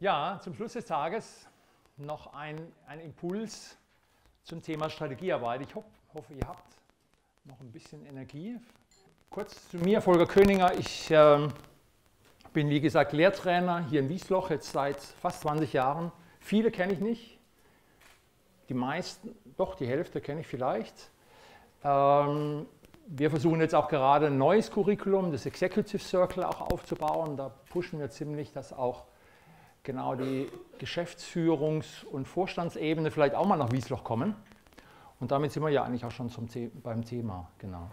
Ja, zum Schluss des Tages noch ein Impuls zum Thema Strategiearbeit. Ich hoffe, ihr habt noch ein bisschen Energie. Kurz zu mir, Volker Köhninger. Ich bin, wie gesagt, Lehrtrainer hier in Wiesloch, jetzt seit fast 20 Jahren. Viele kenne ich nicht. Die meisten, doch, die Hälfte kenne ich vielleicht. Wir versuchen jetzt auch gerade ein neues Curriculum, das Executive Circle, auch aufzubauen. Da pushen wir ziemlich, dass auch genau die Geschäftsführungs- und Vorstandsebene vielleicht auch mal nach Wiesloch kommen. Und damit sind wir ja eigentlich auch schon beim Thema. Genau.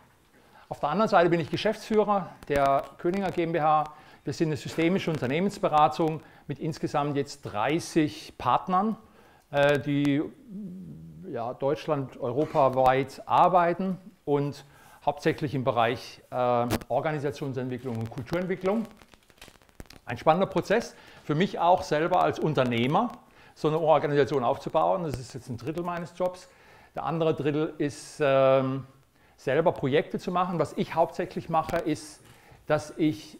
Auf der anderen Seite bin ich Geschäftsführer der Köninger GmbH. Wir sind eine systemische Unternehmensberatung mit insgesamt jetzt 30 Partnern, die ja, Deutschland europaweit arbeiten und hauptsächlich im Bereich Organisationsentwicklung und Kulturentwicklung. Ein spannender Prozess für mich auch selber als Unternehmer, so eine Organisation aufzubauen. Das ist jetzt ein Drittel meines Jobs. Der andere Drittel ist, selber Projekte zu machen. Was ich hauptsächlich mache, ist, dass ich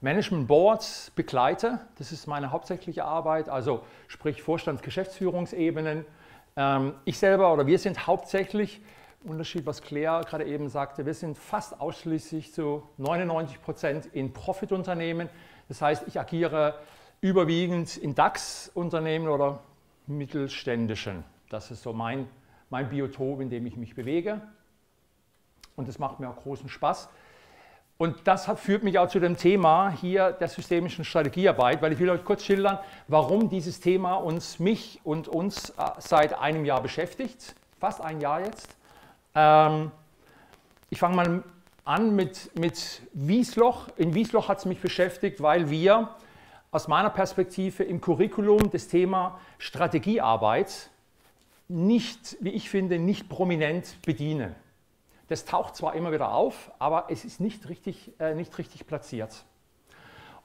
Management Boards begleite. Das ist meine hauptsächliche Arbeit, also sprich Vorstands-Geschäftsführungsebenen. Ich selber oder wir sind hauptsächlich, Unterschied, was Claire gerade eben sagte, wir sind fast ausschließlich zu 99% in Profitunternehmen. Das heißt, ich agiere überwiegend in DAX-Unternehmen oder mittelständischen. Das ist so mein Biotop, in dem ich mich bewege. Und das macht mir auch großen Spaß. Und das führt mich auch zu dem Thema hier der systemischen Strategiearbeit, weil ich will euch kurz schildern, warum dieses Thema mich und uns seit einem Jahr beschäftigt. Fast ein Jahr jetzt. Ich fange mal an mit Wiesloch. In Wiesloch hat es mich beschäftigt, weil wir aus meiner Perspektive im Curriculum das Thema Strategiearbeit nicht, wie ich finde, nicht prominent bedienen. Das taucht zwar immer wieder auf, aber es ist nicht richtig platziert.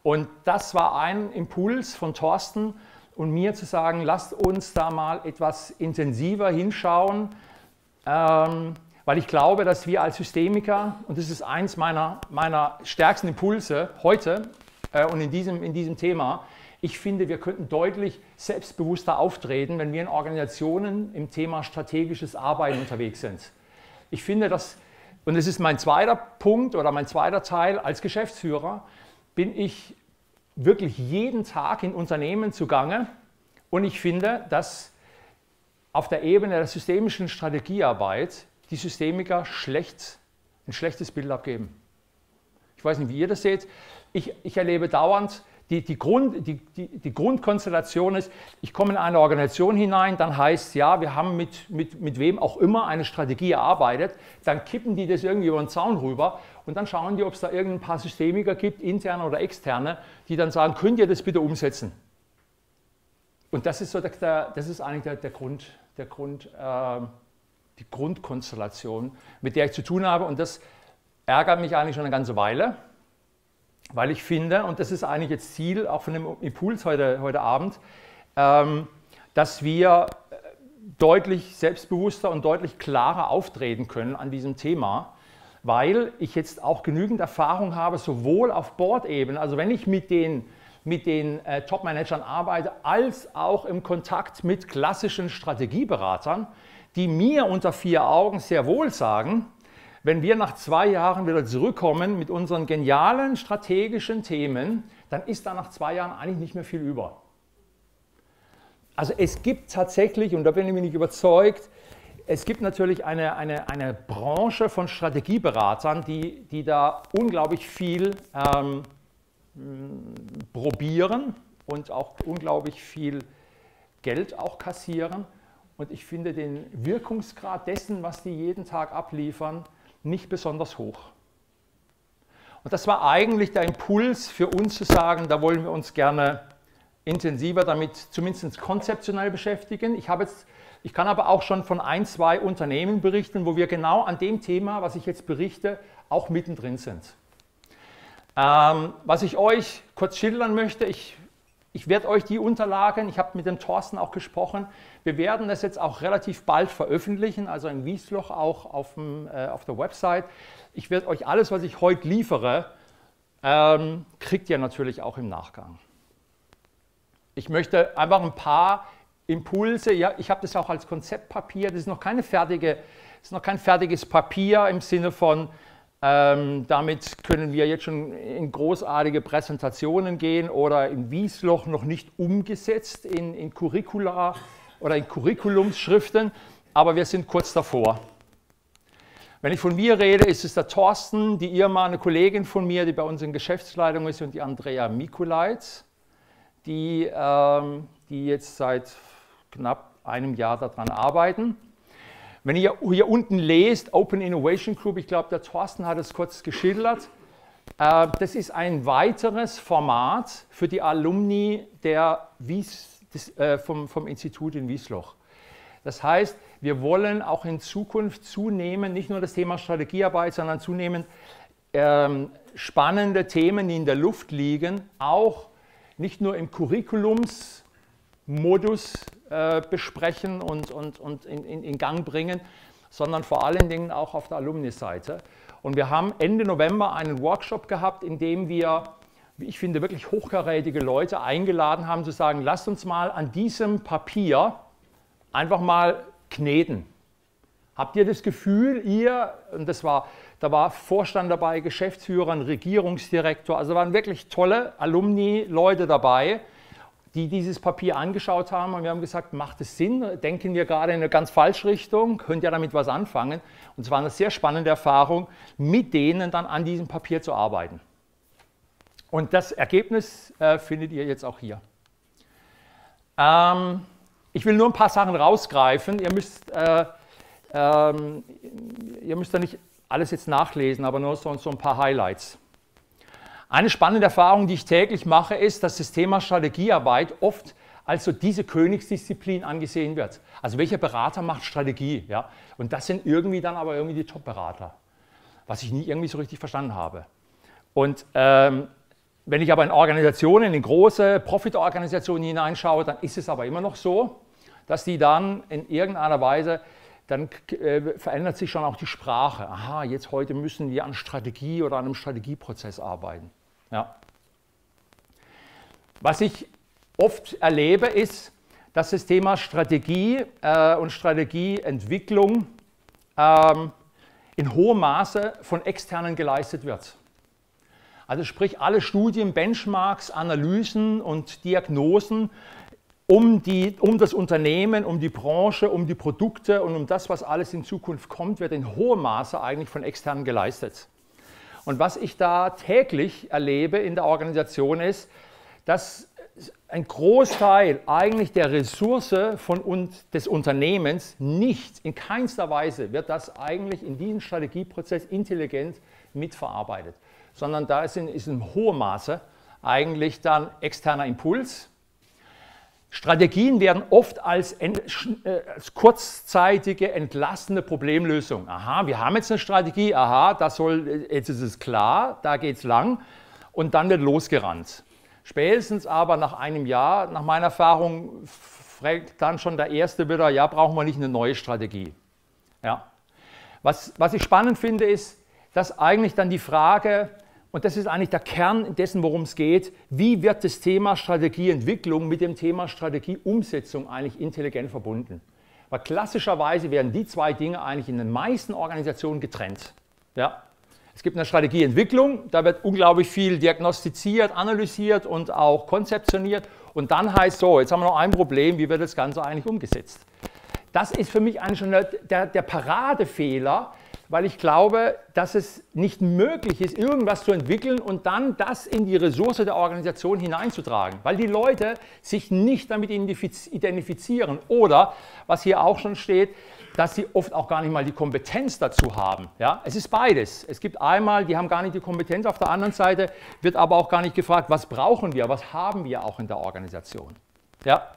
Und das war ein Impuls von Thorsten und mir zu sagen, lasst uns da mal etwas intensiver hinschauen, weil ich glaube, dass wir als Systemiker, und das ist eins meiner stärksten Impulse heute und in diesem Thema, ich finde, wir könnten deutlich selbstbewusster auftreten, wenn wir in Organisationen im Thema strategisches Arbeiten unterwegs sind. Ich finde das, und das ist mein zweiter Punkt oder mein zweiter Teil, als Geschäftsführer bin ich wirklich jeden Tag in Unternehmen zugange und ich finde, dass auf der Ebene der systemischen Strategiearbeit die Systemiker ein schlechtes Bild abgeben. Ich weiß nicht, wie ihr das seht. Ich erlebe dauernd, die Grundkonstellation ist, ich komme in eine Organisation hinein, dann heißt es, ja, wir haben mit wem auch immer eine Strategie erarbeitet, dann kippen die das irgendwie über den Zaun rüber und dann schauen die, ob es da irgendein paar Systemiker gibt, interne oder externe, die dann sagen, könnt ihr das bitte umsetzen? Und das ist, so das ist eigentlich die Grundkonstellation, mit der ich zu tun habe, und das ärgert mich eigentlich schon eine ganze Weile. Weil ich finde, und das ist eigentlich jetzt Ziel auch von dem Impuls heute Abend, dass wir deutlich selbstbewusster und deutlich klarer auftreten können an diesem Thema, weil ich jetzt auch genügend Erfahrung habe, sowohl auf Board-Ebene, also wenn ich mit den Top-Managern arbeite, als auch im Kontakt mit klassischen Strategieberatern, die mir unter vier Augen sehr wohl sagen, wenn wir nach 2 Jahren wieder zurückkommen mit unseren genialen strategischen Themen, dann ist da nach 2 Jahren eigentlich nicht mehr viel über. Also es gibt tatsächlich, und da bin ich mir nicht überzeugt, es gibt natürlich eine Branche von Strategieberatern, die da unglaublich viel probieren und auch unglaublich viel Geld auch kassieren. Und ich finde den Wirkungsgrad dessen, was die jeden Tag abliefern, nicht besonders hoch. Und das war eigentlich der Impuls für uns zu sagen, da wollen wir uns gerne intensiver damit zumindest konzeptionell beschäftigen. Ich kann aber auch schon von 1, 2 Unternehmen berichten, wo wir genau an dem Thema, was ich jetzt berichte, auch mittendrin sind. Was ich euch kurz schildern möchte, ich werde euch die Unterlagen, ich habe mit dem Thorsten auch gesprochen, wir werden das jetzt auch relativ bald veröffentlichen, also in Wiesloch auch auf der Website. Ich werde euch alles, was ich heute liefere, kriegt ihr natürlich auch im Nachgang. Ich möchte einfach ein paar Impulse, ja, ich habe das auch als Konzeptpapier, das ist noch keine fertige, das ist noch kein fertiges Papier im Sinne von, damit können wir jetzt schon in großartige Präsentationen gehen oder in Wiesloch noch nicht umgesetzt in Curricula oder in Curriculumsschriften, aber wir sind kurz davor. Wenn ich von mir rede, ist es der Thorsten, die Irma, eine Kollegin von mir, die bei uns in Geschäftsleitung ist, und die Andrea Mikuleitz, die jetzt seit knapp einem Jahr daran arbeiten. Wenn ihr hier unten lest, Open Innovation Club, ich glaube, der Thorsten hat es kurz geschildert, das ist ein weiteres Format für die Alumni der vom Institut in Wiesloch. Das heißt, wir wollen auch in Zukunft zunehmend nicht nur das Thema Strategiearbeit, sondern zunehmend spannende Themen, die in der Luft liegen, auch nicht nur im Curriculumsmodus besprechen und in Gang bringen, sondern vor allen Dingen auch auf der Alumni-Seite. Und wir haben Ende November einen Workshop gehabt, in dem wir, wie ich finde, wirklich hochkarätige Leute eingeladen haben, zu sagen, lasst uns mal an diesem Papier einfach mal kneten. Habt ihr das Gefühl, ihr, und da war Vorstand dabei, Geschäftsführer, Regierungsdirektor, also waren wirklich tolle Alumni-Leute dabei, die dieses Papier angeschaut haben, und wir haben gesagt, macht es Sinn, denken wir gerade in eine ganz falsche Richtung, könnt ihr damit was anfangen? Und es war eine sehr spannende Erfahrung, mit denen dann an diesem Papier zu arbeiten. Und das Ergebnis findet ihr jetzt auch hier. Ich will nur ein paar Sachen rausgreifen, ihr müsst da nicht alles jetzt nachlesen, aber nur so ein paar Highlights. Eine spannende Erfahrung, die ich täglich mache, ist, dass das Thema Strategiearbeit oft als so diese Königsdisziplin angesehen wird. Also welcher Berater macht Strategie? Ja? Und das sind irgendwie dann aber irgendwie die Top-Berater, was ich nie irgendwie so richtig verstanden habe. Und wenn ich aber in Organisationen, in große Profit-Organisationen hineinschaue, dann ist es aber immer noch so, dass die dann in irgendeiner Weise, dann verändert sich schon auch die Sprache. Aha, jetzt heute müssen wir an Strategie oder an einem Strategieprozess arbeiten. Ja. Was ich oft erlebe, ist, dass das Thema Strategie und Strategieentwicklung in hohem Maße von Externen geleistet wird. Also sprich, alle Studien, Benchmarks, Analysen und Diagnosen um das Unternehmen, um die Branche, um die Produkte und um das, was alles in Zukunft kommt, wird in hohem Maße eigentlich von Externen geleistet. Und was ich da täglich erlebe in der Organisation ist, dass ein Großteil eigentlich der Ressource des Unternehmens nicht, in keinster Weise wird das eigentlich in diesem Strategieprozess intelligent mitverarbeitet, sondern da ist in hohem Maße eigentlich dann externer Impuls. Strategien werden oft als kurzzeitige, entlastende Problemlösung. Aha, wir haben jetzt eine Strategie, aha, jetzt ist es klar, da geht es lang, und dann wird losgerannt. Spätestens aber nach einem Jahr, nach meiner Erfahrung, fragt dann schon der Erste wieder, ja, brauchen wir nicht eine neue Strategie. Ja. Was ich spannend finde, ist, dass eigentlich dann die Frage, und das ist eigentlich der Kern dessen, worum es geht, wie wird das Thema Strategieentwicklung mit dem Thema Strategieumsetzung eigentlich intelligent verbunden? Weil klassischerweise werden die zwei Dinge eigentlich in den meisten Organisationen getrennt. Ja? Es gibt eine Strategieentwicklung, da wird unglaublich viel diagnostiziert, analysiert und auch konzeptioniert, und dann heißt so, jetzt haben wir noch ein Problem, wie wird das Ganze eigentlich umgesetzt? Das ist für mich eigentlich schon der Paradefehler, weil ich glaube, dass es nicht möglich ist, irgendwas zu entwickeln und dann das in die Ressource der Organisation hineinzutragen, weil die Leute sich nicht damit identifizieren oder, was hier auch schon steht, dass sie oft auch gar nicht mal die Kompetenz dazu haben. Ja? Es ist beides. Es gibt einmal, die haben gar nicht die Kompetenz, auf der anderen Seite wird aber auch gar nicht gefragt, was brauchen wir, was haben wir auch in der Organisation. Ja?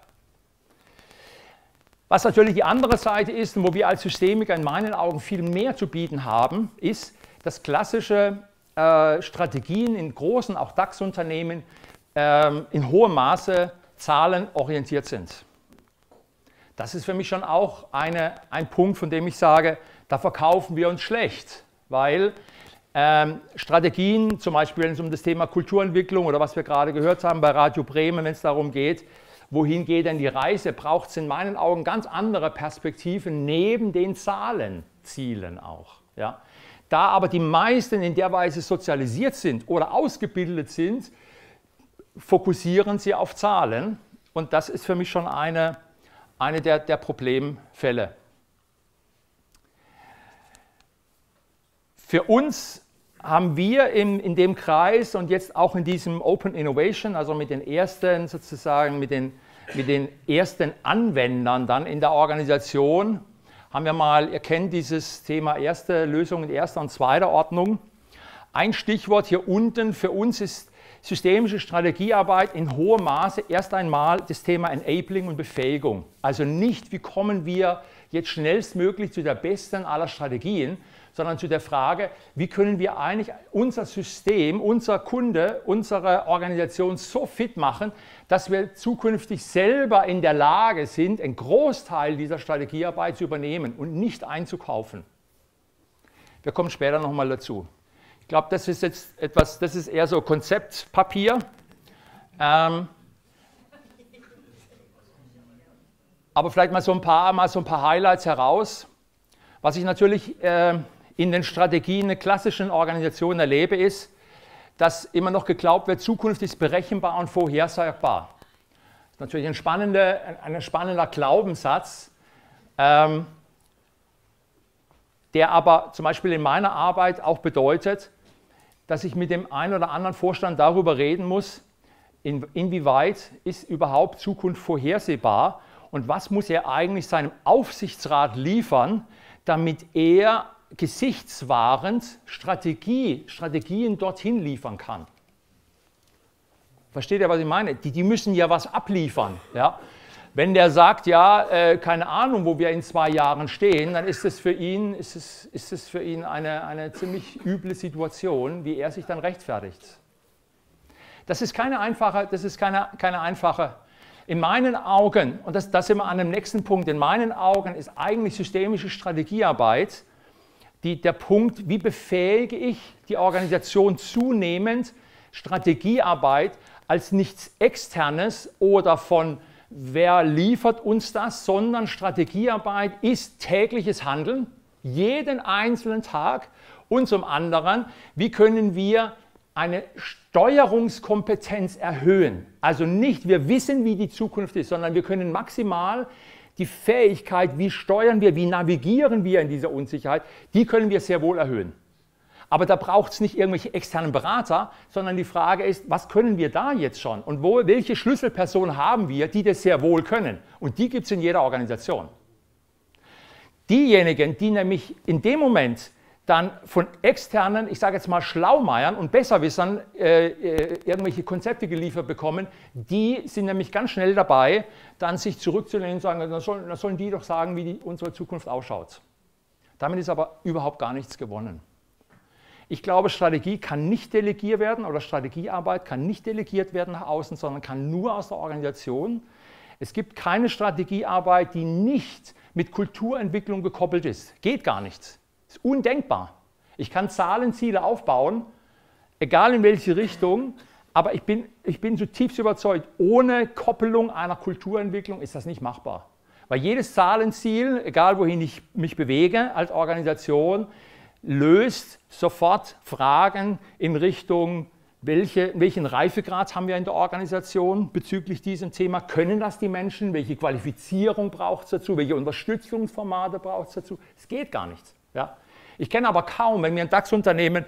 Was natürlich die andere Seite ist, und wo wir als Systemiker in meinen Augen viel mehr zu bieten haben, ist, dass klassische Strategien in großen, auch DAX-Unternehmen, in hohem Maße zahlenorientiert sind. Das ist für mich schon auch ein Punkt, von dem ich sage, da verkaufen wir uns schlecht, weil Strategien, zum Beispiel wenn es um das Thema Kulturentwicklung oder was wir gerade gehört haben bei Radio Bremen, wenn es darum geht, wohin geht denn die Reise, braucht es in meinen Augen ganz andere Perspektiven neben den Zahlenzielen auch. Ja. Da aber die meisten in der Weise sozialisiert sind oder ausgebildet sind, fokussieren sie auf Zahlen. Und das ist für mich schon eine der Problemfälle. Für uns haben wir in dem Kreis und jetzt auch in diesem Open Innovation, also mit den ersten sozusagen, mit den ersten Anwendern dann in der Organisation, haben wir mal, ihr kennt dieses Thema erste Lösung in erster und zweiter Ordnung. Ein Stichwort hier unten für uns ist systemische Strategiearbeit in hohem Maße erst einmal das Thema Enabling und Befähigung. Also nicht, wie kommen wir jetzt schnellstmöglich zu der besten aller Strategien, sondern zu der Frage, wie können wir eigentlich unser System, unser Kunde, unsere Organisation so fit machen, dass wir zukünftig selber in der Lage sind, einen Großteil dieser Strategiearbeit zu übernehmen und nicht einzukaufen. Wir kommen später nochmal dazu. Ich glaube, das ist jetzt etwas, das ist eher so Konzeptpapier. Aber vielleicht mal so ein paar Highlights heraus. Was ich natürlich in den Strategien der klassischen Organisationen erlebe, ist, dass immer noch geglaubt wird, Zukunft ist berechenbar und vorhersagbar. Das ist natürlich ein spannender Glaubenssatz, der aber zum Beispiel in meiner Arbeit auch bedeutet, dass ich mit dem einen oder anderen Vorstand darüber reden muss, inwieweit ist überhaupt Zukunft vorhersehbar und was muss er eigentlich seinem Aufsichtsrat liefern, damit er gesichtswahrend Strategien dorthin liefern kann. Versteht ihr, was ich meine? Die müssen ja was abliefern. Ja? Wenn der sagt, ja, keine Ahnung, wo wir in 2 Jahren stehen, dann ist es für ihn eine ziemlich üble Situation, wie er sich dann rechtfertigt. Das ist keine einfache. In meinen Augen, und das sind wir an dem nächsten Punkt, in meinen Augen ist eigentlich systemische Strategiearbeit der Punkt, wie befähige ich die Organisation zunehmend, Strategiearbeit als nichts Externes oder von wer liefert uns das, sondern Strategiearbeit ist tägliches Handeln, jeden einzelnen Tag, und zum anderen, wie können wir eine Steuerungskompetenz erhöhen. Also nicht, wir wissen, wie die Zukunft ist, sondern wir können maximal die Fähigkeit, wie steuern wir, wie navigieren wir in dieser Unsicherheit, die können wir sehr wohl erhöhen. Aber da braucht es nicht irgendwelche externen Berater, sondern die Frage ist, was können wir da jetzt schon? Und welche Schlüsselpersonen haben wir, die das sehr wohl können? Und die gibt es in jeder Organisation. Diejenigen, die nämlich in dem Moment dann von externen, ich sage jetzt mal Schlaumeiern und Besserwissern irgendwelche Konzepte geliefert bekommen, die sind nämlich ganz schnell dabei, dann sich zurückzulehnen und sagen, dann sollen die doch sagen, wie unsere Zukunft ausschaut. Damit ist aber überhaupt gar nichts gewonnen. Ich glaube, Strategie kann nicht delegiert werden oder Strategiearbeit kann nicht delegiert werden nach außen, sondern kann nur aus der Organisation. Es gibt keine Strategiearbeit, die nicht mit Kulturentwicklung gekoppelt ist. Geht gar nichts. Undenkbar. Ich kann Zahlenziele aufbauen, egal in welche Richtung, aber ich bin zutiefst überzeugt, ohne Koppelung einer Kulturentwicklung ist das nicht machbar. Weil jedes Zahlenziel, egal wohin ich mich bewege als Organisation, löst sofort Fragen in Richtung, welchen Reifegrad haben wir in der Organisation bezüglich diesem Thema? Können das die Menschen? Welche Qualifizierung braucht es dazu? Welche Unterstützungsformate braucht es dazu? Es geht gar nichts. Ja. Ich kenne aber kaum, wenn mir ein DAX-Unternehmen,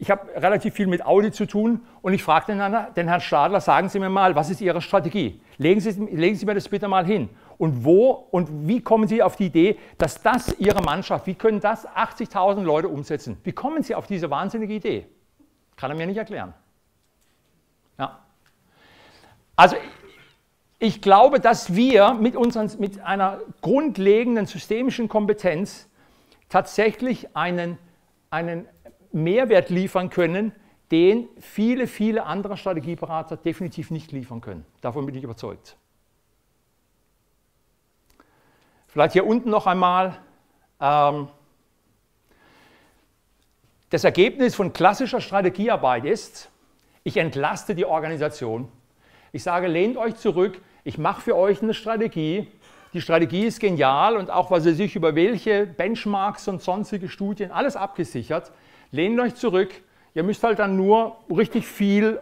ich habe relativ viel mit Audi zu tun und ich frage den Herrn Stadler, sagen Sie mir mal, was ist Ihre Strategie? Legen Sie mir das bitte mal hin. Und wo und wie kommen Sie auf die Idee, dass das Ihre Mannschaft, wie können das 80.000 Leute umsetzen? Wie kommen Sie auf diese wahnsinnige Idee? Kann er mir nicht erklären. Ja. Also ich glaube, dass wir mit einer grundlegenden systemischen Kompetenz tatsächlich einen Mehrwert liefern können, den viele, viele andere Strategieberater definitiv nicht liefern können. Davon bin ich überzeugt. Vielleicht hier unten noch einmal das Ergebnis von klassischer Strategiearbeit ist, ich entlaste die Organisation. Ich sage, lehnt euch zurück, ich mache für euch eine Strategie. Die Strategie ist genial und auch, was ihr sich über welche Benchmarks und sonstige Studien, alles abgesichert. Lehnt euch zurück. Ihr müsst halt dann nur richtig viel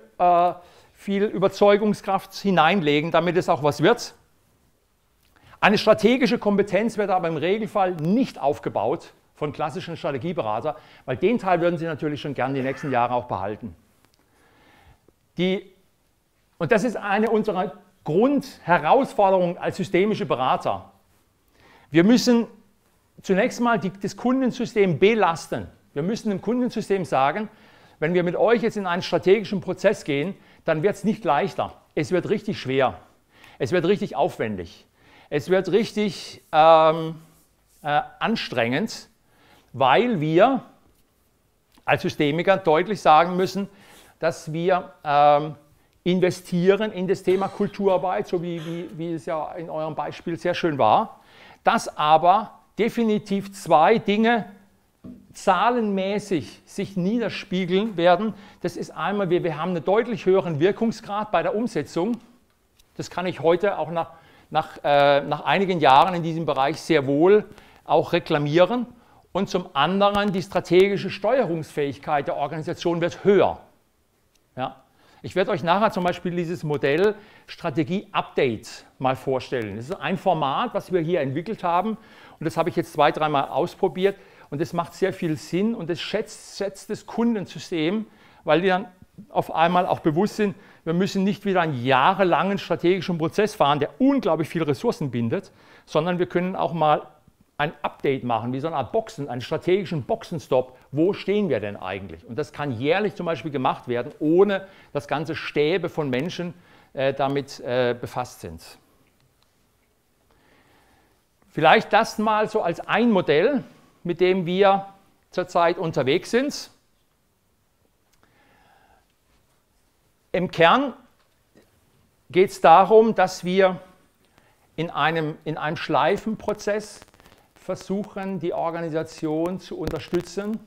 Überzeugungskraft hineinlegen, damit es auch was wird. Eine strategische Kompetenz wird aber im Regelfall nicht aufgebaut von klassischen Strategieberatern, weil den Teil würden sie natürlich schon gern die nächsten Jahre auch behalten. Und das ist eine unserer Grundherausforderungen als systemische Berater. Wir müssen zunächst mal das Kundensystem belasten. Wir müssen dem Kundensystem sagen, wenn wir mit euch jetzt in einen strategischen Prozess gehen, dann wird es nicht leichter. Es wird richtig schwer. Es wird richtig aufwendig. Es wird richtig anstrengend, weil wir als Systemiker deutlich sagen müssen, dass wir investieren in das Thema Kulturarbeit, so wie es ja in eurem Beispiel sehr schön war, dass aber definitiv zwei Dinge zahlenmäßig sich niederspiegeln werden. Das ist einmal, wir haben einen deutlich höheren Wirkungsgrad bei der Umsetzung. Das kann ich heute auch nach einigen Jahren in diesem Bereich sehr wohl auch reklamieren. Und zum anderen, die strategische Steuerungsfähigkeit der Organisation wird höher. Ja. Ich werde euch nachher zum Beispiel dieses Modell Strategie Update mal vorstellen. Das ist ein Format, was wir hier entwickelt haben und das habe ich jetzt 2-3 Mal ausprobiert und das macht sehr viel Sinn und das schätzt das Kundensystem, weil die dann auf einmal auch bewusst sind, wir müssen nicht wieder einen jahrelangen strategischen Prozess fahren, der unglaublich viele Ressourcen bindet, sondern wir können auch mal ein Update machen, wie so eine Art Boxen, einen strategischen Boxenstopp. Wo stehen wir denn eigentlich? Und das kann jährlich zum Beispiel gemacht werden, ohne dass ganze Stäbe von Menschen damit befasst sind. Vielleicht das mal so als ein Modell, mit dem wir zurzeit unterwegs sind. Im Kern geht es darum, dass wir in einem Schleifenprozess versuchen, die Organisation zu unterstützen,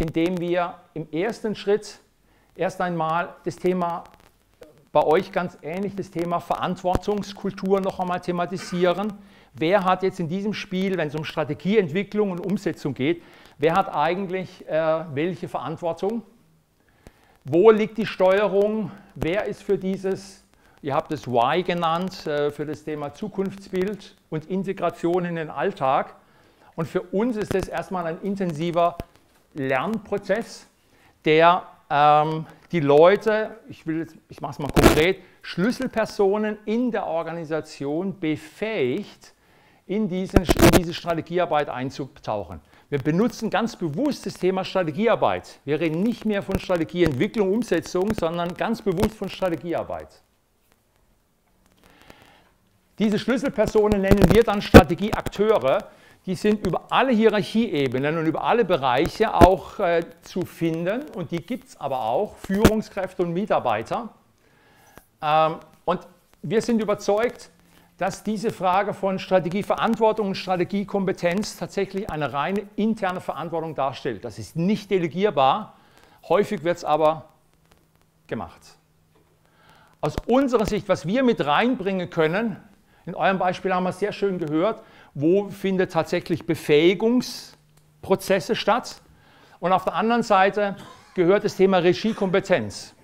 indem wir im ersten Schritt erst einmal das Thema, bei euch ganz ähnlich, das Thema Verantwortungskultur noch einmal thematisieren. Wer hat jetzt in diesem Spiel, wenn es um Strategieentwicklung und Umsetzung geht, wer hat eigentlich welche Verantwortung? Wo liegt die Steuerung? Wer ist für dieses, ihr habt das Why genannt, für das Thema Zukunftsbild und Integration in den Alltag. Und für uns ist das erstmal ein intensiver Lernprozess, der die Leute, ich mache es mal konkret, Schlüsselpersonen in der Organisation befähigt, in diese Strategiearbeit einzutauchen. Wir benutzen ganz bewusst das Thema Strategiearbeit. Wir reden nicht mehr von Strategieentwicklung, Umsetzung, sondern ganz bewusst von Strategiearbeit. Diese Schlüsselpersonen nennen wir dann Strategieakteure. Die sind über alle Hierarchieebenen und über alle Bereiche auch zu finden. Und die gibt es aber auch, Führungskräfte und Mitarbeiter. Und wir sind überzeugt, dass diese Frage von Strategieverantwortung und Strategiekompetenz tatsächlich eine reine interne Verantwortung darstellt. Das ist nicht delegierbar, häufig wird es aber gemacht. Aus unserer Sicht, was wir mit reinbringen können, in eurem Beispiel haben wir es sehr schön gehört, wo findet tatsächlich Befähigungsprozesse statt. Und auf der anderen Seite gehört das Thema Regiekompetenz.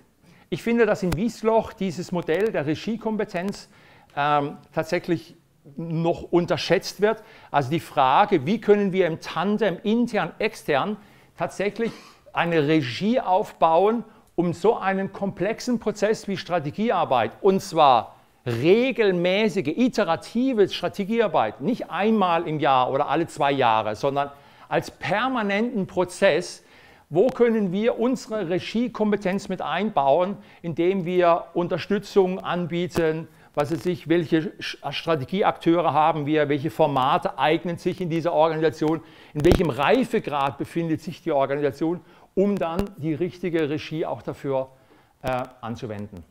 Ich finde, dass in Wiesloch dieses Modell der Regiekompetenz tatsächlich noch unterschätzt wird. Also die Frage, wie können wir im Tandem, intern, extern, tatsächlich eine Regie aufbauen, um so einen komplexen Prozess wie Strategiearbeit, und zwar regelmäßige, iterative Strategiearbeit, nicht einmal im Jahr oder alle 2 Jahre, sondern als permanenten Prozess, wo können wir unsere Regiekompetenz mit einbauen, indem wir Unterstützung anbieten, was es sich, welche Strategieakteure haben wir, welche Formate eignen sich in dieser Organisation, in welchem Reifegrad befindet sich die Organisation, um dann die richtige Regie auch dafür anzuwenden.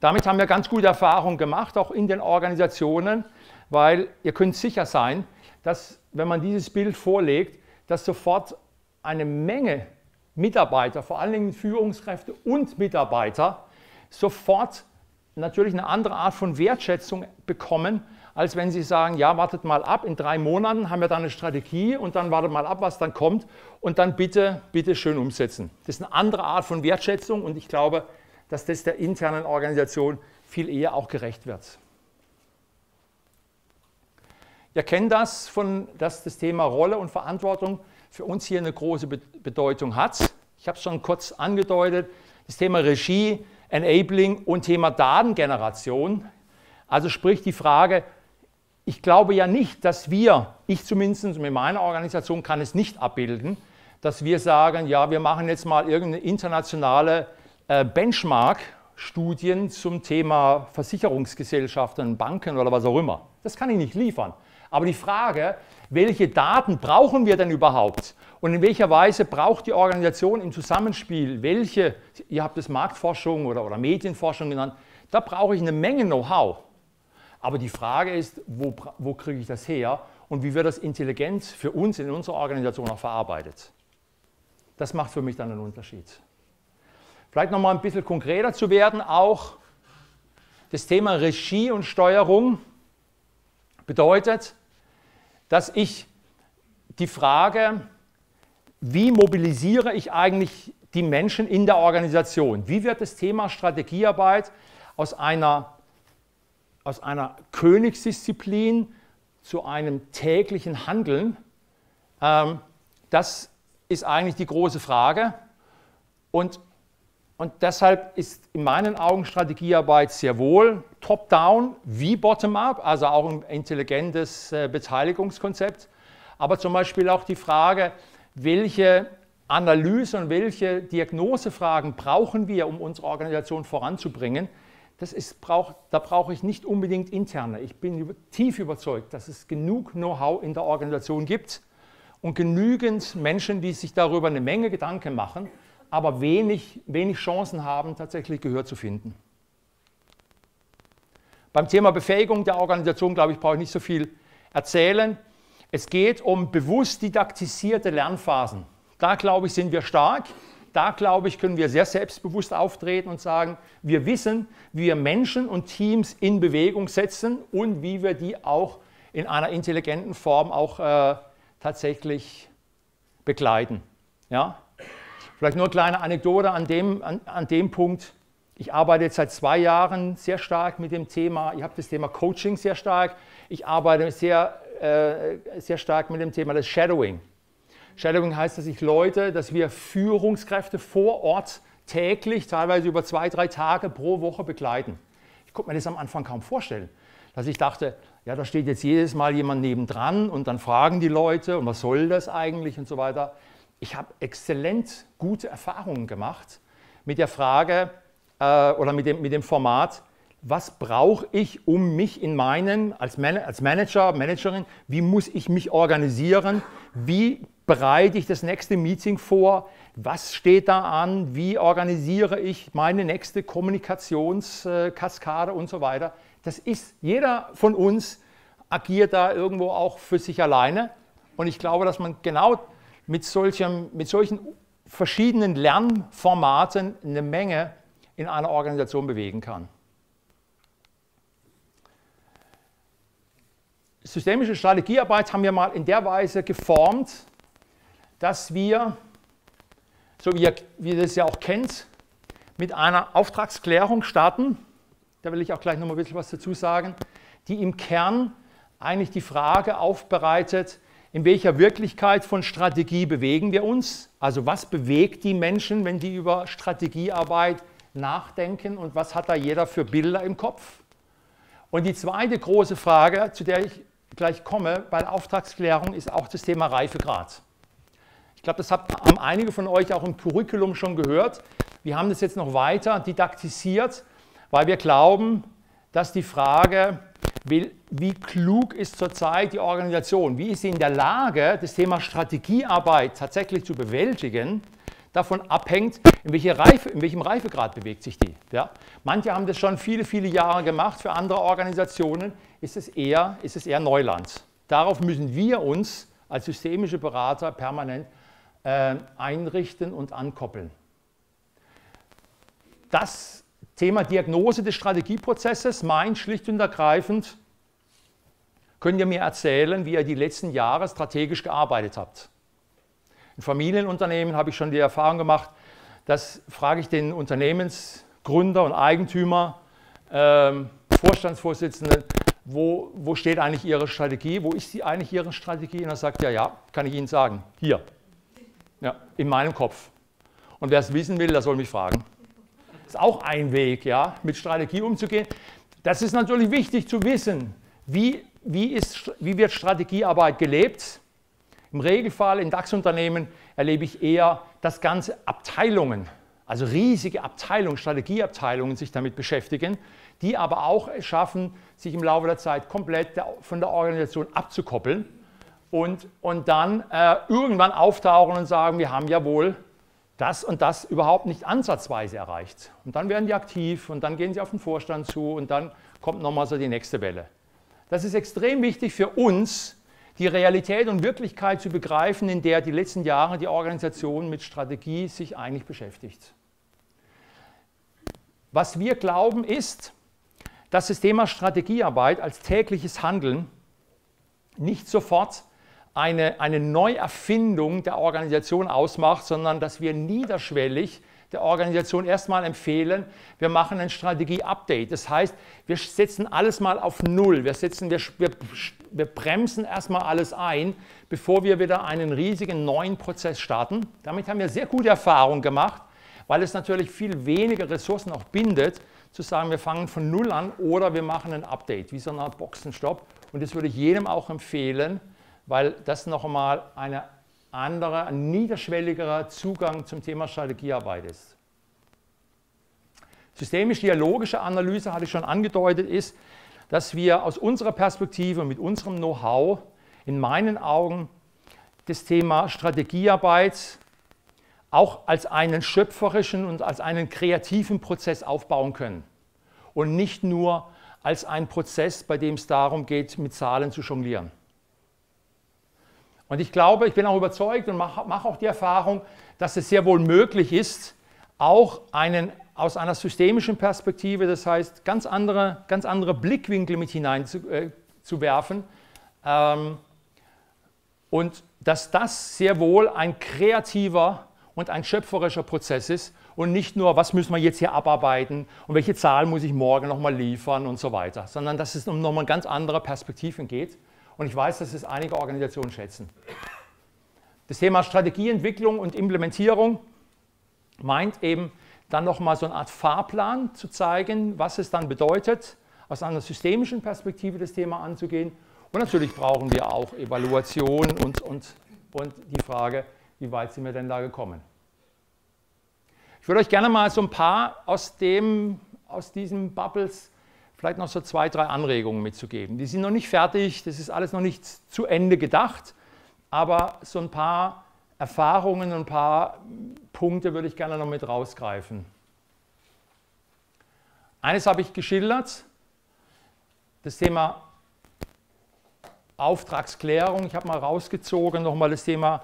Damit haben wir ganz gute Erfahrungen gemacht, auch in den Organisationen, weil ihr könnt sicher sein, dass, wenn man dieses Bild vorlegt, dass sofort eine Menge Mitarbeiter, vor allen Dingen Führungskräfte und Mitarbeiter, sofort natürlich eine andere Art von Wertschätzung bekommen, als wenn Sie sagen, ja, wartet mal ab, in 3 Monaten haben wir da eine Strategie und dann wartet mal ab, was dann kommt und dann bitte, bitte schön umsetzen. Das ist eine andere Art von Wertschätzung und ich glaube, dass das der internen Organisation viel eher auch gerecht wird. Ihr kennt das, dass das Thema Rolle und Verantwortung für uns hier eine große Bedeutung hat. Ich habe es schon kurz angedeutet, das Thema Regie, Enabling und Thema Datengeneration. Also sprich die Frage, ich glaube ja nicht, dass wir, ich zumindest mit meiner Organisation kann es nicht abbilden, dass wir sagen, ja, wir machen jetzt mal irgendeine internationale Benchmark-Studien zum Thema Versicherungsgesellschaften, Banken oder was auch immer. Das kann ich nicht liefern. Aber die Frage, welche Daten brauchen wir denn überhaupt? Und in welcher Weise braucht die Organisation im Zusammenspiel, welche, ihr habt es Marktforschung oder Medienforschung genannt, da brauche ich eine Menge Know-how. Aber die Frage ist, wo kriege ich das her und wie wird das intelligent für uns in unserer Organisation auch verarbeitet? Das macht für mich dann einen Unterschied. Vielleicht nochmal ein bisschen konkreter zu werden, auch das Thema Regie und Steuerung bedeutet, dass ich die Frage, wie mobilisiere ich eigentlich die Menschen in der Organisation? Wie wird das Thema Strategiearbeit aus einer Königsdisziplin zu einem täglichen Handeln? Das ist eigentlich die große Frage. Und deshalb ist in meinen Augen Strategiearbeit sehr wohl top-down wie bottom-up, also auch ein intelligentes Beteiligungskonzept. Aber zum Beispiel auch die Frage, welche Analyse und welche Diagnosefragen brauchen wir, um unsere Organisation voranzubringen. Da brauche ich nicht unbedingt interne. Ich bin tief überzeugt, dass es genug Know-how in der Organisation gibt und genügend Menschen, die sich darüber eine Menge Gedanken machen, aber wenig Chancen haben, tatsächlich Gehör zu finden. Beim Thema Befähigung der Organisation, glaube ich, brauche ich nicht so viel erzählen. Es geht um bewusst didaktisierte Lernphasen. Da, glaube ich, sind wir stark. Da, glaube ich, können wir sehr selbstbewusst auftreten und sagen, wir wissen, wie wir Menschen und Teams in Bewegung setzen und wie wir die auch in einer intelligenten Form auch tatsächlich begleiten. Ja? Vielleicht nur eine kleine Anekdote an dem Punkt. Ich arbeite jetzt seit 2 Jahren sehr stark mit dem Thema, ich habe das Thema Coaching sehr stark, ich arbeite sehr stark mit dem Thema des Shadowing. Shadowing heißt, dass wir Führungskräfte vor Ort täglich, teilweise über 2, 3 Tage pro Woche begleiten. Ich konnte mir das am Anfang kaum vorstellen, dass ich dachte, ja, da steht jetzt jedes Mal jemand nebendran und dann fragen die Leute und was soll das eigentlich und so weiter. Ich habe exzellent gute Erfahrungen gemacht mit der Frage oder mit dem Format, was brauche ich, um mich in meinen, als Manager, Managerin, wie muss ich mich organisieren, wie bereite ich das nächste Meeting vor, was steht da an, wie organisiere ich meine nächste Kommunikationskaskade und so weiter. Das ist, jeder von uns agiert da irgendwo auch für sich alleine und ich glaube, dass man genau mit solchen verschiedenen Lernformaten eine Menge in einer Organisation bewegen kann. Systemische Strategiearbeit haben wir mal in der Weise geformt, dass wir, so wie ihr das ja auch kennt, mit einer Auftragsklärung starten. Da will ich auch gleich noch mal ein bisschen was dazu sagen, die im Kern eigentlich die Frage aufbereitet, in welcher Wirklichkeit von Strategie bewegen wir uns? Also was bewegt die Menschen, wenn die über Strategiearbeit nachdenken und was hat da jeder für Bilder im Kopf? Und die zweite große Frage, zu der ich gleich komme, bei der Auftragsklärung ist auch das Thema Reifegrad. Ich glaube, das haben einige von euch auch im Curriculum schon gehört. Wir haben das jetzt noch weiter didaktisiert, weil wir glauben, dass die Frage, wie klug ist zurzeit die Organisation? Wie ist sie in der Lage, das Thema Strategiearbeit tatsächlich zu bewältigen? Davon abhängt, in welchem Reifegrad bewegt sich die. Ja? Manche haben das schon viele, viele Jahre gemacht. Für andere Organisationen ist es eher Neuland. Darauf müssen wir uns als systemische Berater permanent einrichten und ankoppeln. Das Thema Diagnose des Strategieprozesses meint schlicht und ergreifend, könnt ihr mir erzählen, wie ihr die letzten Jahre strategisch gearbeitet habt? In Familienunternehmen habe ich schon die Erfahrung gemacht, das frage ich den Unternehmensgründer und Eigentümer, Vorstandsvorsitzenden, wo steht eigentlich Ihre Strategie, wo ist die eigentlich Ihre Strategie? Und er sagt, ja, kann ich Ihnen sagen, hier, ja, in meinem Kopf. Und wer es wissen will, der soll mich fragen. Das ist auch ein Weg, ja, mit Strategie umzugehen. Das ist natürlich wichtig zu wissen, wie wird Strategiearbeit gelebt? Im Regelfall in DAX-Unternehmen erlebe ich eher, dass ganze Abteilungen, also riesige Abteilungen, Strategieabteilungen sich damit beschäftigen, die aber auch es schaffen, sich im Laufe der Zeit komplett von der Organisation abzukoppeln und dann irgendwann auftauchen und sagen, wir haben ja wohl das und das überhaupt nicht ansatzweise erreicht. Und dann werden die aktiv und dann gehen sie auf den Vorstand zu und dann kommt nochmal so die nächste Welle. Das ist extrem wichtig für uns, die Realität und Wirklichkeit zu begreifen, in der die letzten Jahre die Organisation mit Strategie sich eigentlich beschäftigt. Was wir glauben ist, dass das Thema Strategiearbeit als tägliches Handeln nicht sofort eine Neuerfindung der Organisation ausmacht, sondern dass wir niederschwellig der Organisation erstmal empfehlen, wir machen ein Strategie-Update. Das heißt, wir setzen alles mal auf Null, wir bremsen erstmal alles ein, bevor wir wieder einen riesigen neuen Prozess starten. Damit haben wir sehr gute Erfahrungen gemacht, weil es natürlich viel weniger Ressourcen auch bindet, zu sagen, wir fangen von Null an oder wir machen ein Update, wie so eine Art Boxenstopp. Und das würde ich jedem auch empfehlen, weil das nochmal eine anderer, ein niederschwelligerer Zugang zum Thema Strategiearbeit ist. Systemisch-dialogische Analyse, hatte ich schon angedeutet, ist, dass wir aus unserer Perspektive und mit unserem Know-how in meinen Augen das Thema Strategiearbeit auch als einen schöpferischen und als einen kreativen Prozess aufbauen können und nicht nur als einen Prozess, bei dem es darum geht, mit Zahlen zu jonglieren. Und ich glaube, ich bin auch überzeugt und mache auch die Erfahrung, dass es sehr wohl möglich ist, auch aus einer systemischen Perspektive, das heißt ganz andere Blickwinkel mit hineinzuwerfen und dass das sehr wohl ein kreativer und ein schöpferischer Prozess ist und nicht nur, was müssen wir jetzt hier abarbeiten und welche Zahl muss ich morgen nochmal liefern und so weiter, sondern dass es um nochmal ganz andere Perspektiven geht. Und ich weiß, dass es einige Organisationen schätzen. Das Thema Strategieentwicklung und Implementierung meint eben dann nochmal so eine Art Fahrplan zu zeigen, was es dann bedeutet, aus einer systemischen Perspektive das Thema anzugehen. Und natürlich brauchen wir auch Evaluation und die Frage, wie weit sind wir denn da gekommen. Ich würde euch gerne mal so ein paar aus diesen Bubbles vielleicht noch so 2, 3 Anregungen mitzugeben. Die sind noch nicht fertig, das ist alles noch nicht zu Ende gedacht, aber so ein paar Erfahrungen und ein paar Punkte würde ich gerne noch mit rausgreifen. Eines habe ich geschildert, das Thema Auftragsklärung. Ich habe mal rausgezogen, nochmal das Thema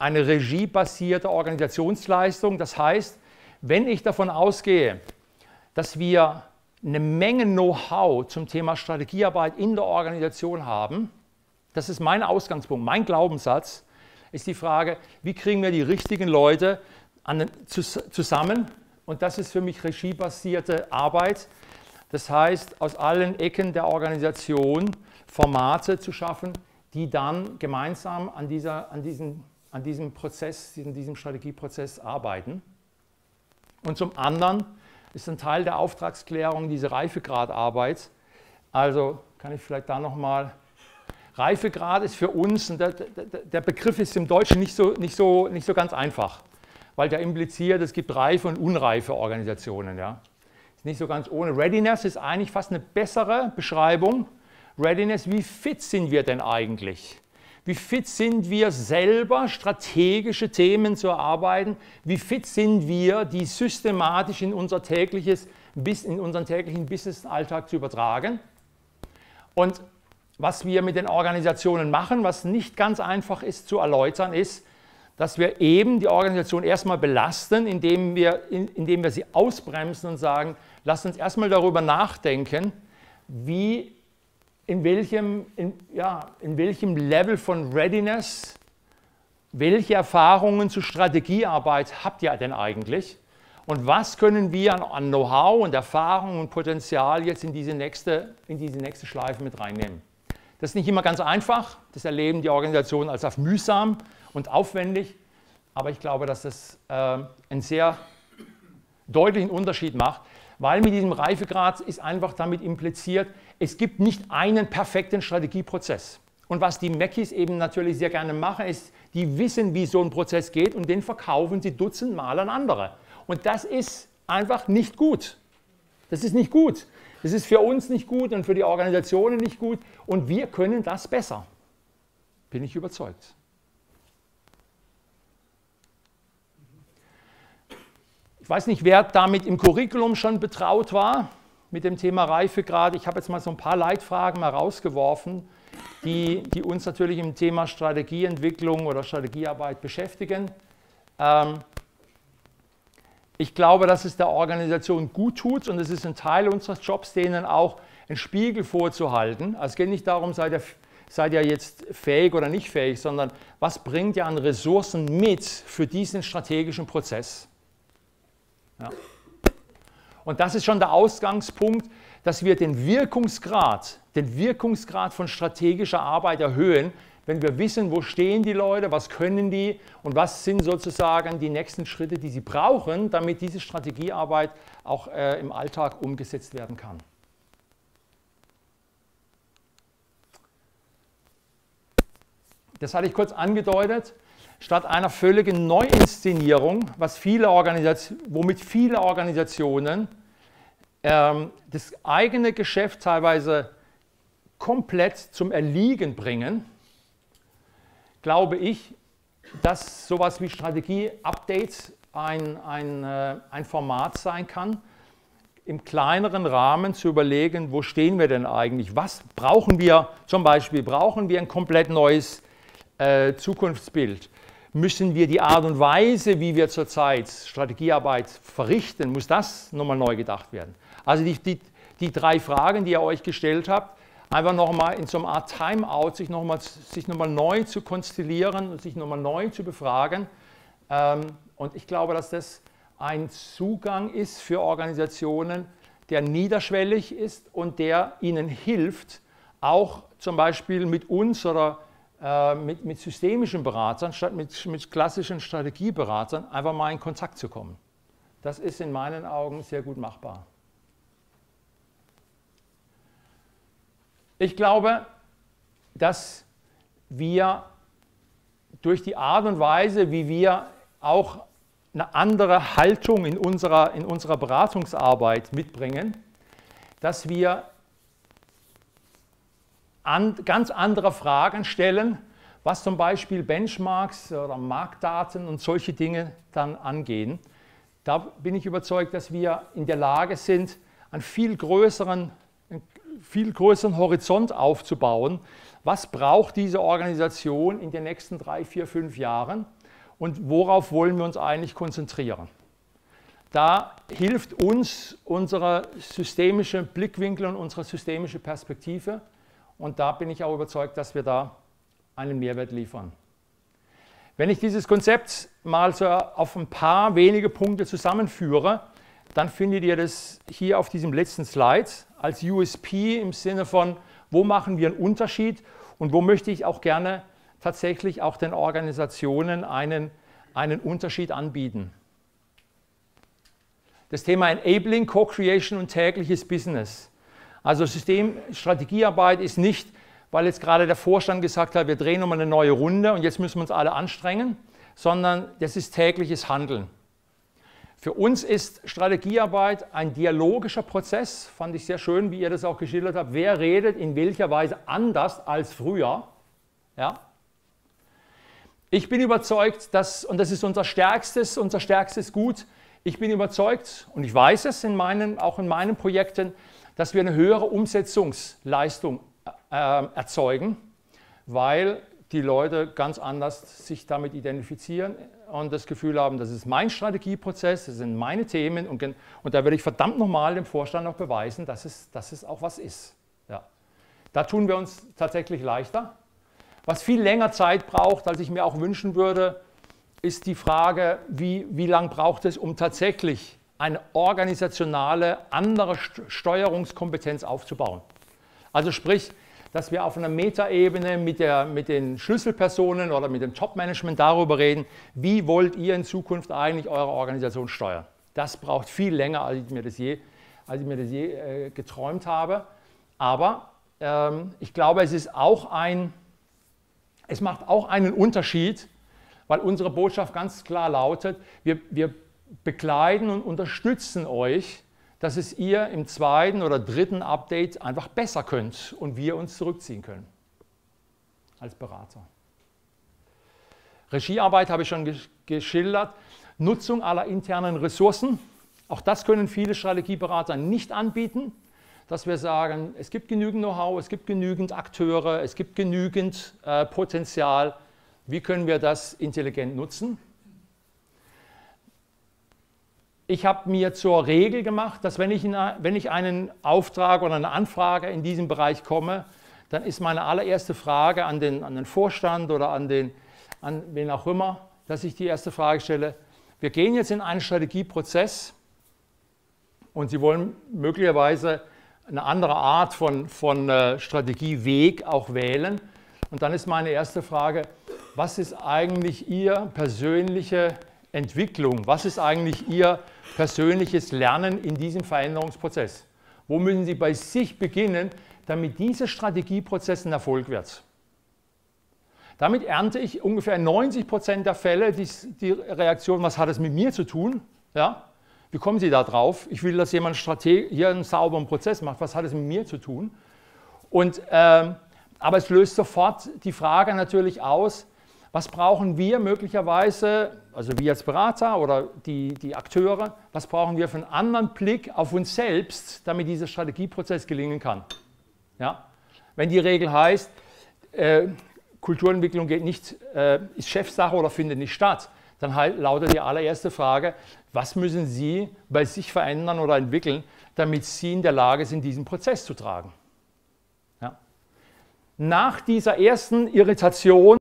eine regiebasierte Organisationsleistung. Das heißt, wenn ich davon ausgehe, dass wir eine Menge Know-how zum Thema Strategiearbeit in der Organisation haben, das ist mein Ausgangspunkt, mein Glaubenssatz, ist die Frage, wie kriegen wir die richtigen Leute zusammen? Und das ist für mich regiebasierte Arbeit. Das heißt, aus allen Ecken der Organisation Formate zu schaffen, die dann gemeinsam an diesem Strategieprozess arbeiten. Und zum anderen ist ein Teil der Auftragsklärung diese Reifegradarbeit. Also kann ich vielleicht da nochmal, Reifegrad ist für uns, und der Begriff ist im Deutschen nicht so ganz einfach, weil der impliziert, es gibt reife und unreife Organisationen. Ja. Ist nicht so ganz ohne. Readiness ist eigentlich fast eine bessere Beschreibung. Readiness, wie fit sind wir denn eigentlich? Wie fit sind wir selber, strategische Themen zu erarbeiten? Wie fit sind wir, die systematisch in unseren täglichen Business-Alltag zu übertragen? Und was wir mit den Organisationen machen, was nicht ganz einfach ist zu erläutern, ist, dass wir eben die Organisation erstmal belasten, indem wir sie ausbremsen und sagen, lasst uns erstmal darüber nachdenken, wie, in welchem Level von Readiness, welche Erfahrungen zur Strategiearbeit habt ihr denn eigentlich? Und was können wir an Know-how und Erfahrung und Potenzial jetzt in diese nächste Schleife mit reinnehmen? Das ist nicht immer ganz einfach, das erleben die Organisationen als auf mühsam und aufwendig, aber ich glaube, dass das einen sehr deutlichen Unterschied macht, weil mit diesem Reifegrad ist einfach damit impliziert, es gibt nicht einen perfekten Strategieprozess. Und was die Mackies eben natürlich sehr gerne machen, ist, die wissen, wie so ein Prozess geht und den verkaufen sie dutzendmal an andere. Und das ist einfach nicht gut. Das ist nicht gut. Das ist für uns nicht gut und für die Organisationen nicht gut. Und wir können das besser. Bin ich überzeugt. Ich weiß nicht, wer damit im Curriculum schon betraut war, mit dem Thema Reifegrad. Ich habe jetzt mal so ein paar Leitfragen mal rausgeworfen, die uns natürlich im Thema Strategieentwicklung oder Strategiearbeit beschäftigen. Ich glaube, dass es der Organisation gut tut und es ist ein Teil unseres Jobs, denen auch einen Spiegel vorzuhalten. Also es geht nicht darum, seid ihr jetzt fähig oder nicht fähig, sondern was bringt ihr an Ressourcen mit für diesen strategischen Prozess? Ja. Und das ist schon der Ausgangspunkt, dass wir den Wirkungsgrad von strategischer Arbeit erhöhen, wenn wir wissen, wo stehen die Leute, was können die und was sind sozusagen die nächsten Schritte, die sie brauchen, damit diese Strategiearbeit auch im Alltag umgesetzt werden kann. Das hatte ich kurz angedeutet. Statt einer völligen Neuinszenierung, womit viele Organisationen das eigene Geschäft teilweise komplett zum Erliegen bringen, glaube ich, dass sowas wie Strategie-Updates ein Format sein kann, im kleineren Rahmen zu überlegen, wo stehen wir denn eigentlich? Was brauchen wir? Zum Beispiel brauchen wir ein komplett neues Zukunftsbild? Müssen wir die Art und Weise, wie wir zurzeit Strategiearbeit verrichten, muss das nochmal neu gedacht werden? Also die drei Fragen, die ihr euch gestellt habt, einfach nochmal in so einer Art Timeout sich nochmal neu zu konstellieren und sich nochmal neu zu befragen. Und ich glaube, dass das ein Zugang ist für Organisationen, der niederschwellig ist und der ihnen hilft, auch zum Beispiel mit uns oder mit systemischen Beratern statt mit klassischen Strategieberatern einfach mal in Kontakt zu kommen. Das ist in meinen Augen sehr gut machbar. Ich glaube, dass wir durch die Art und Weise, wie wir auch eine andere Haltung in unserer Beratungsarbeit mitbringen, dass wir ganz andere Fragen stellen, was zum Beispiel Benchmarks oder Marktdaten und solche Dinge dann angehen. Da bin ich überzeugt, dass wir in der Lage sind, einen viel größeren Horizont aufzubauen. Was braucht diese Organisation in den nächsten 3, 4, 5 Jahren und worauf wollen wir uns eigentlich konzentrieren? Da hilft uns unser systemischer Blickwinkel und unsere systemische Perspektive und da bin ich auch überzeugt, dass wir da einen Mehrwert liefern. Wenn ich dieses Konzept mal so auf ein paar wenige Punkte zusammenführe, dann findet ihr das hier auf diesem letzten Slide als USP im Sinne von, wo machen wir einen Unterschied und wo möchte ich auch gerne tatsächlich auch den Organisationen einen Unterschied anbieten. Das Thema Enabling, Co-Creation und tägliches Business. Also Strategiearbeit ist nicht, weil jetzt gerade der Vorstand gesagt hat, wir drehen nochmal eine neue Runde und jetzt müssen wir uns alle anstrengen, sondern das ist tägliches Handeln. Für uns ist Strategiearbeit ein dialogischer Prozess, fand ich sehr schön, wie ihr das auch geschildert habt. Wer redet in welcher Weise anders als früher? Ja. Ich bin überzeugt, dass, und das ist unser stärkstes Gut, ich bin überzeugt, und ich weiß es auch in meinen Projekten, dass wir eine höhere Umsetzungsleistung erzeugen, weil die Leute ganz anders sich damit identifizieren und das Gefühl haben, das ist mein Strategieprozess, das sind meine Themen und da werde ich verdammt nochmal dem Vorstand noch beweisen, dass es auch was ist. Ja. Da tun wir uns tatsächlich leichter. Was viel länger Zeit braucht, als ich mir auch wünschen würde, ist die Frage, wie lange braucht es, um tatsächlich eine organisationale, andere Steuerungskompetenz aufzubauen. Also sprich, dass wir auf einer Metaebene mit den Schlüsselpersonen oder mit dem Top-Management darüber reden, wie wollt ihr in Zukunft eigentlich eure Organisation steuern. Das braucht viel länger, als ich mir das je geträumt habe. Aber ich glaube, es macht auch einen Unterschied, weil unsere Botschaft ganz klar lautet, wir begleiten und unterstützen euch, dass es ihr im zweiten oder dritten Update einfach besser könnt und wir uns zurückziehen können als Berater. Regiearbeit habe ich schon geschildert. Nutzung aller internen Ressourcen. Auch das können viele Strategieberater nicht anbieten, dass wir sagen, es gibt genügend Know-how, es gibt genügend Akteure, es gibt genügend Potenzial. Wie können wir das intelligent nutzen? Ich habe mir zur Regel gemacht, dass wenn ich einen Auftrag oder eine Anfrage in diesem Bereich komme, dann ist meine allererste Frage an den Vorstand oder an wen auch immer, dass ich die erste Frage stelle, wir gehen jetzt in einen Strategieprozess und Sie wollen möglicherweise eine andere Art von Strategieweg auch wählen. Und dann ist meine erste Frage, was ist eigentlich Ihr persönliche Entwicklung? Was ist eigentlich Ihr persönliches Lernen in diesem Veränderungsprozess? Wo müssen Sie bei sich beginnen, damit dieser Strategieprozess ein Erfolg wird? Damit ernte ich ungefähr 90% der Fälle die Reaktion, was hat es mit mir zu tun? Ja? Wie kommen Sie da drauf? Ich will, dass jemand hier einen sauberen Prozess macht. Was hat es mit mir zu tun? Aber es löst sofort die Frage natürlich aus, was brauchen wir möglicherweise, also wir als Berater oder die Akteure, was brauchen wir für einen anderen Blick auf uns selbst, damit dieser Strategieprozess gelingen kann? Ja? Wenn die Regel heißt, Kulturentwicklung geht nicht, ist Chefsache oder findet nicht statt, dann lautet die allererste Frage, was müssen Sie bei sich verändern oder entwickeln, damit Sie in der Lage sind, diesen Prozess zu tragen? Ja? Nach dieser ersten Irritation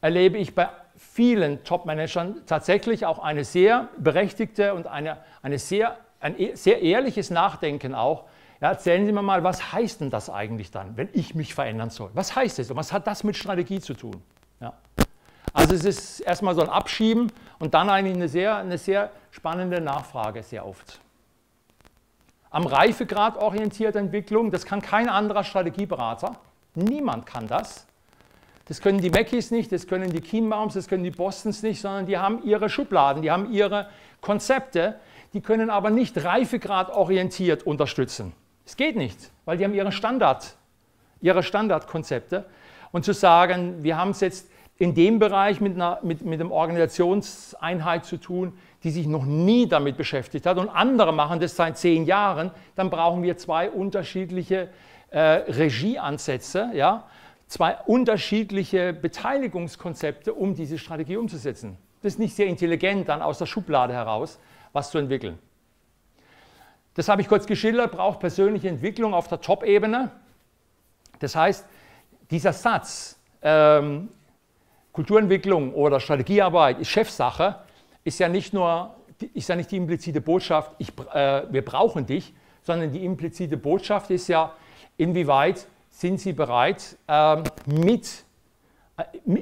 erlebe ich bei vielen Top-Managern tatsächlich auch eine sehr berechtigte und ein sehr ehrliches Nachdenken auch. Ja, erzählen Sie mir mal, was heißt denn das eigentlich dann, wenn ich mich verändern soll? Was heißt es und was hat das mit Strategie zu tun? Ja. Also es ist erstmal so ein Abschieben und dann eigentlich eine sehr spannende Nachfrage sehr oft. Am Reifegrad orientierte Entwicklung, das kann kein anderer Strategieberater. Niemand kann das. Das können die Mackies nicht, das können die Kienbaums, das können die Bostons nicht, sondern die haben ihre Schubladen, die haben ihre Konzepte, die können aber nicht reifegradorientiert unterstützen. Es geht nicht, weil die haben ihre Standardkonzepte. Und zu sagen, wir haben es jetzt in dem Bereich mit einer Organisationseinheit zu tun, die sich noch nie damit beschäftigt hat und andere machen das seit 10 Jahren, dann brauchen wir 2 unterschiedliche Regieansätze, ja? 2 unterschiedliche Beteiligungskonzepte, um diese Strategie umzusetzen. Das ist nicht sehr intelligent, dann aus der Schublade heraus was zu entwickeln. Das habe ich kurz geschildert, braucht persönliche Entwicklung auf der Top-Ebene. Das heißt, dieser Satz, Kulturentwicklung oder Strategiearbeit ist Chefsache, ist ja nicht die implizite Botschaft, wir brauchen dich, sondern die implizite Botschaft ist ja, inwieweit sind Sie bereit,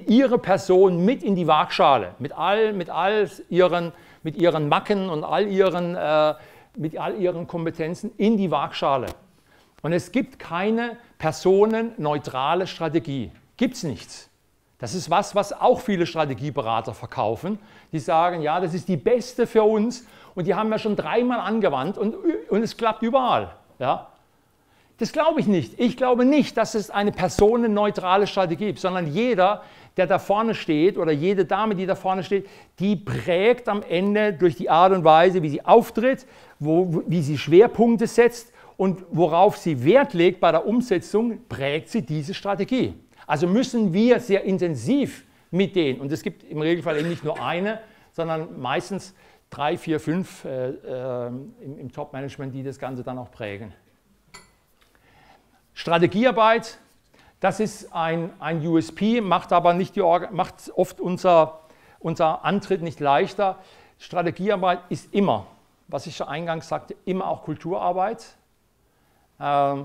Ihre Person mit in die Waagschale, mit all Ihren Macken und mit all Ihren Kompetenzen in die Waagschale? Und es gibt keine personenneutrale Strategie. Gibt es nichts. Das ist was auch viele Strategieberater verkaufen. Die sagen, ja, das ist die beste für uns und die haben wir schon 3-mal angewandt und es klappt überall. Ja? Das glaube ich nicht. Ich glaube nicht, dass es eine personenneutrale Strategie gibt, sondern jeder, der da vorne steht oder jede Dame, die da vorne steht, die prägt am Ende durch die Art und Weise, wie sie auftritt, wie sie Schwerpunkte setzt und worauf sie Wert legt bei der Umsetzung, prägt sie diese Strategie. Also müssen wir sehr intensiv mit denen, und es gibt im Regelfall eben nicht nur eine, sondern meistens 3, 4, 5 im Top-Management, die das Ganze dann auch prägen. Strategiearbeit, das ist ein USP, macht aber nicht die macht oft unser Antritt nicht leichter. Strategiearbeit ist immer, was ich schon eingangs sagte, immer auch Kulturarbeit. Das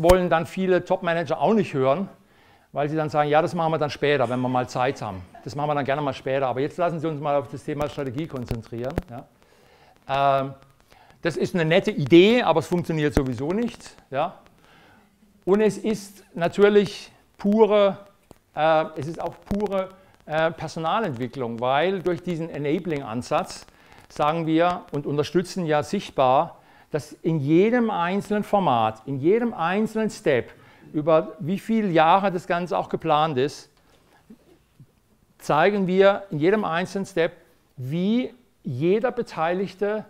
wollen dann viele Top-Manager auch nicht hören, weil sie dann sagen, ja, das machen wir dann später, wenn wir mal Zeit haben. Das machen wir dann gerne mal später, aber jetzt lassen Sie uns mal auf das Thema Strategie konzentrieren. Ja. Das ist eine nette Idee, aber es funktioniert sowieso nicht. Ja. Und es ist natürlich pure Personalentwicklung, weil durch diesen Enabling-Ansatz sagen wir und unterstützen ja sichtbar, dass in jedem einzelnen Format, in jedem einzelnen Step, über wie viele Jahre das Ganze auch geplant ist, zeigen wir in jedem einzelnen Step, wie jeder Beteiligte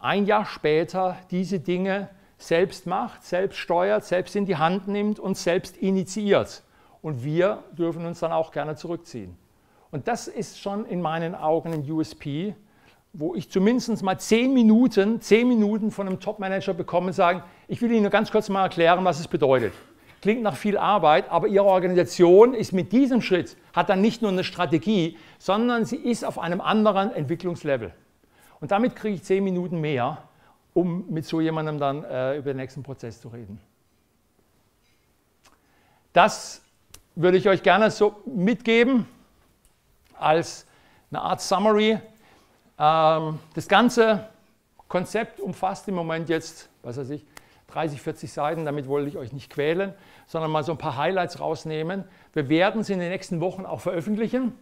ein Jahr später diese Dinge selbst macht, selbst steuert, selbst in die Hand nimmt und selbst initiiert. Und wir dürfen uns dann auch gerne zurückziehen. Und das ist schon in meinen Augen ein USP, wo ich zumindest mal 10 Minuten von einem Top-Manager bekomme und sage, ich will Ihnen nur ganz kurz mal erklären, was es bedeutet. Klingt nach viel Arbeit, aber Ihre Organisation ist mit diesem Schritt, hat dann nicht nur eine Strategie, sondern sie ist auf einem anderen Entwicklungslevel. Und damit kriege ich 10 Minuten mehr, um mit so jemandem dann über den nächsten Prozess zu reden. Das würde ich euch gerne so mitgeben als eine Art Summary. Das ganze Konzept umfasst im Moment jetzt, was weiß ich, 30, 40 Seiten, damit wollte ich euch nicht quälen, sondern mal so ein paar Highlights rausnehmen. Wir werden es in den nächsten Wochen auch veröffentlichen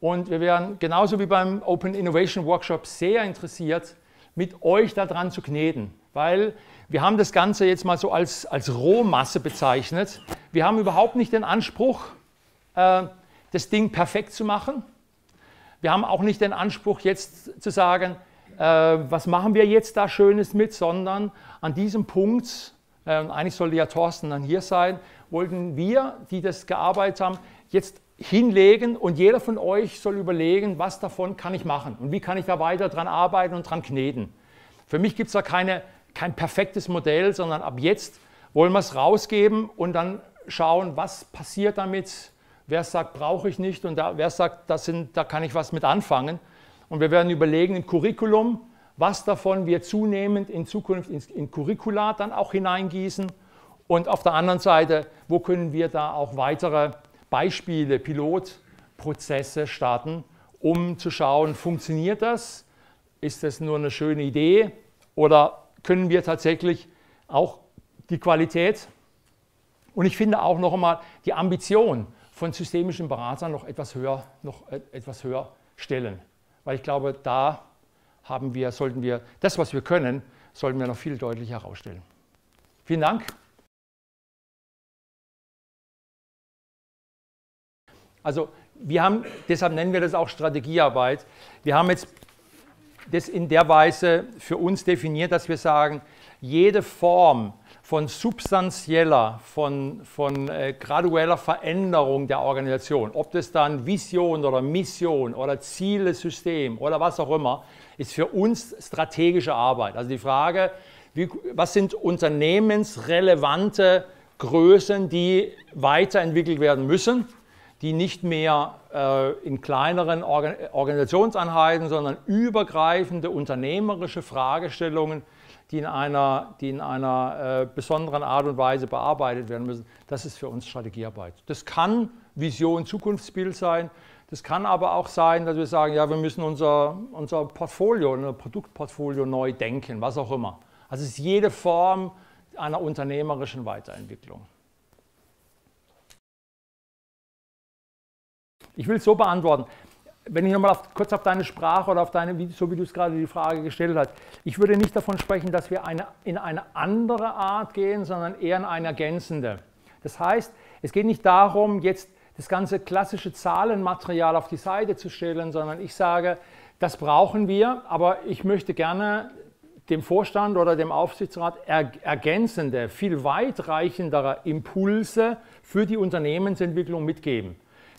und wir werden genauso wie beim Open Innovation Workshop sehr interessiert, mit euch daran zu kneten, weil wir haben das Ganze jetzt mal so als Rohmasse bezeichnet. Wir haben überhaupt nicht den Anspruch, das Ding perfekt zu machen. Wir haben auch nicht den Anspruch, jetzt zu sagen, was machen wir jetzt da Schönes mit, sondern an diesem Punkt, eigentlich sollte ja Thorsten dann hier sein, wollten wir, die das gearbeitet haben, jetzt hinlegen und jeder von euch soll überlegen, was davon kann ich machen und wie kann ich da weiter dran arbeiten und dran kneten. Für mich gibt es da kein perfektes Modell, sondern ab jetzt wollen wir es rausgeben und dann schauen, was passiert damit, wer sagt, brauche ich nicht und wer sagt, da kann ich was mit anfangen. Und wir werden überlegen im Curriculum, was davon wir zunehmend in Zukunft in Curricula dann auch hineingießen. Und auf der anderen Seite, wo können wir da auch weitere Beispiele, Pilotprozesse starten, um zu schauen, funktioniert das? Ist das nur eine schöne Idee? Oder können wir tatsächlich auch die Qualität? Und ich finde auch noch einmal die Ambition von systemischen Beratern noch etwas höher stellen. Weil ich glaube, da sollten wir das, was wir können, sollten wir noch viel deutlicher herausstellen. Vielen Dank. Also wir haben, deshalb nennen wir das auch Strategiearbeit. Wir haben jetzt das in der Weise für uns definiert, dass wir sagen, jede Form von substanzieller, von gradueller Veränderung der Organisation, ob das dann Vision oder Mission oder Ziele, System oder was auch immer, ist für uns strategische Arbeit. Also die Frage, was sind unternehmensrelevante Größen, die weiterentwickelt werden müssen, die nicht mehr in kleineren Organisationseinheiten, sondern übergreifende unternehmerische Fragestellungen, die in einer besonderen Art und Weise bearbeitet werden müssen. Das ist für uns Strategiearbeit. Das kann Vision, Zukunftsbild sein. Das kann aber auch sein, dass wir sagen, ja, wir müssen unser Portfolio, unser Produktportfolio neu denken, was auch immer. Also es ist jede Form einer unternehmerischen Weiterentwicklung. Ich will es so beantworten, wenn ich nochmal kurz auf deine Sprache oder auf deine, so wie du es gerade die Frage gestellt hast, ich würde nicht davon sprechen, dass wir in eine andere Art gehen, sondern eher in eine ergänzende. Das heißt, es geht nicht darum, jetzt das ganze klassische Zahlenmaterial auf die Seite zu stellen, sondern ich sage, das brauchen wir, aber ich möchte gerne dem Vorstand oder dem Aufsichtsrat ergänzende, viel weitreichendere Impulse für die Unternehmensentwicklung mitgeben,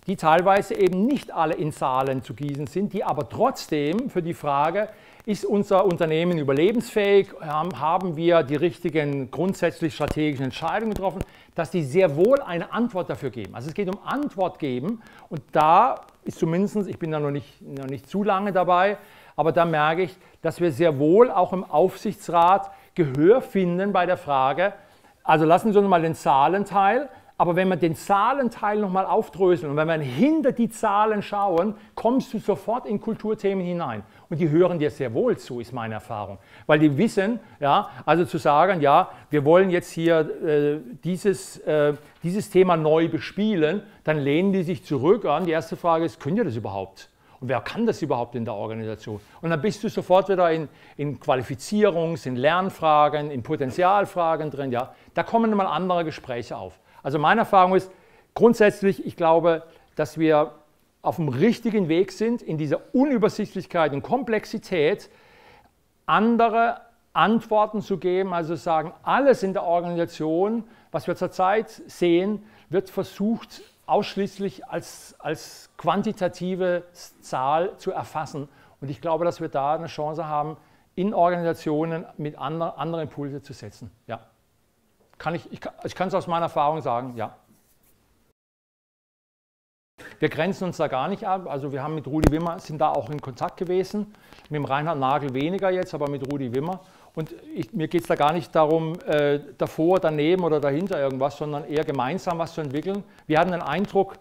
die teilweise eben nicht alle in Zahlen zu gießen sind, die aber trotzdem für die Frage, ist unser Unternehmen überlebensfähig, haben wir die richtigen grundsätzlich strategischen Entscheidungen getroffen, dass die sehr wohl eine Antwort dafür geben. Also es geht um Antwort geben und da ist zumindest, ich bin da noch nicht zu lange dabei, aber da merke ich, dass wir sehr wohl auch im Aufsichtsrat Gehör finden bei der Frage, also lassen Sie uns mal den Zahlenteil, aber wenn wir den Zahlenteil nochmal aufdröseln und wenn wir hinter die Zahlen schauen, kommst du sofort in Kulturthemen hinein. Und die hören dir sehr wohl zu, ist meine Erfahrung. Weil die wissen, ja, also zu sagen, ja, wir wollen jetzt hier dieses Thema neu bespielen, dann lehnen die sich zurück an. Die erste Frage ist, könnt ihr das überhaupt? Und wer kann das überhaupt in der Organisation? Und dann bist du sofort wieder in Qualifizierungs-, in Lernfragen, in Potenzialfragen drin. Ja, da kommen mal andere Gespräche auf. Also meine Erfahrung ist grundsätzlich, ich glaube, dass wir auf dem richtigen Weg sind, in dieser Unübersichtlichkeit und Komplexität andere Antworten zu geben, also sagen, alles in der Organisation, was wir zurzeit sehen, wird versucht, ausschließlich als quantitative Zahl zu erfassen. Und ich glaube, dass wir da eine Chance haben, in Organisationen mit andere Impulse zu setzen. Ja. Ich kann es aus meiner Erfahrung sagen, ja. Wir grenzen uns da gar nicht ab, also wir haben mit Rudi Wimmer, sind da auch in Kontakt gewesen, mit dem Reinhard Nagel weniger jetzt, aber mit Rudi Wimmer. Und mir geht es da gar nicht darum, davor, daneben oder dahinter irgendwas, sondern eher gemeinsam was zu entwickeln. Wir hatten den Eindruck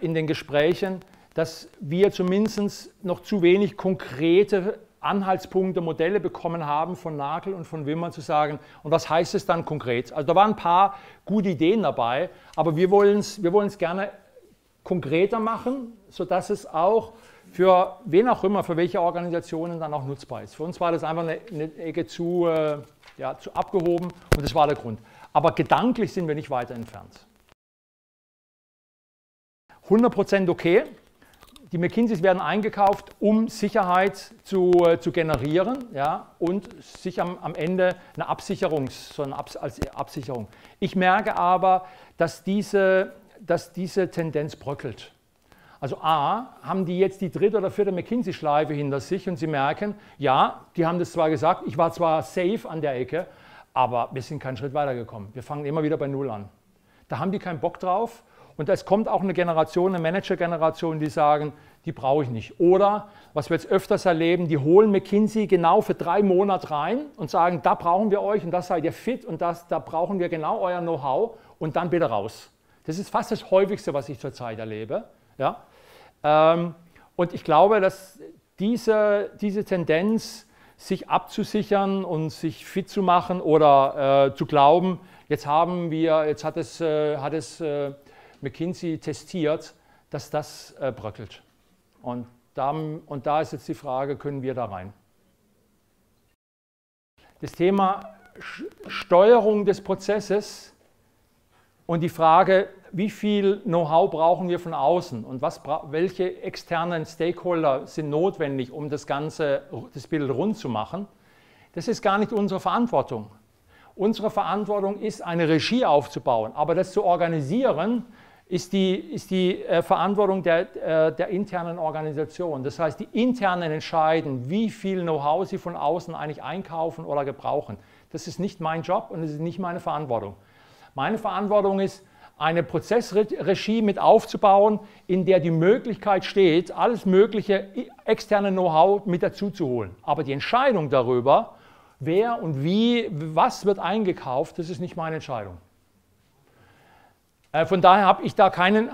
in den Gesprächen, dass wir zumindest noch zu wenig konkrete Anhaltspunkte, Modelle bekommen haben von Nagel und von Wimmer zu sagen, und was heißt es dann konkret? Also da waren ein paar gute Ideen dabei, aber wir wollen es gerne konkreter machen, sodass es auch für wen auch immer, für welche Organisationen dann auch nutzbar ist. Für uns war das einfach eine Ecke zu abgehoben und das war der Grund. Aber gedanklich sind wir nicht weiter entfernt. 100% okay. Die McKinseys werden eingekauft, um Sicherheit zu generieren, ja, und sich am Ende eine Absicherung. Ich merke aber, dass diese Tendenz bröckelt. Also A, haben die jetzt die dritte oder vierte McKinsey-Schleife hinter sich und sie merken, ja, die haben das zwar gesagt, ich war zwar safe an der Ecke, aber wir sind keinen Schritt weitergekommen. Wir fangen immer wieder bei Null an. Da haben die keinen Bock drauf. Und es kommt auch eine Generation, eine Manager-Generation, die sagen, die brauche ich nicht. Oder, was wir jetzt öfters erleben, die holen McKinsey genau für 3 Monate rein und sagen, da brauchen wir euch und das seid ihr fit und da brauchen wir genau euer Know-how und dann bitte raus. Das ist fast das Häufigste, was ich zurzeit erlebe. Ja? Und ich glaube, dass diese Tendenz, sich abzusichern und sich fit zu machen oder zu glauben, jetzt hat McKinsey testiert, dass das bröckelt. Und da ist jetzt die Frage, können wir da rein? Das Thema Steuerung des Prozesses und die Frage, wie viel Know-how brauchen wir von außen und welche externen Stakeholder sind notwendig, um das Bild rund zu machen, das ist gar nicht unsere Verantwortung. Unsere Verantwortung ist, eine Regie aufzubauen, aber das zu organisieren, ist die Verantwortung der internen Organisation. Das heißt, die internen entscheiden, wie viel Know-how sie von außen eigentlich einkaufen oder gebrauchen. Das ist nicht mein Job und das ist nicht meine Verantwortung. Meine Verantwortung ist, eine Prozessregie mit aufzubauen, in der die Möglichkeit steht, alles mögliche externe Know-how mit dazu zu holen. Aber die Entscheidung darüber, wer und wie, was wird eingekauft, das ist nicht meine Entscheidung. Von daher habe ich da keine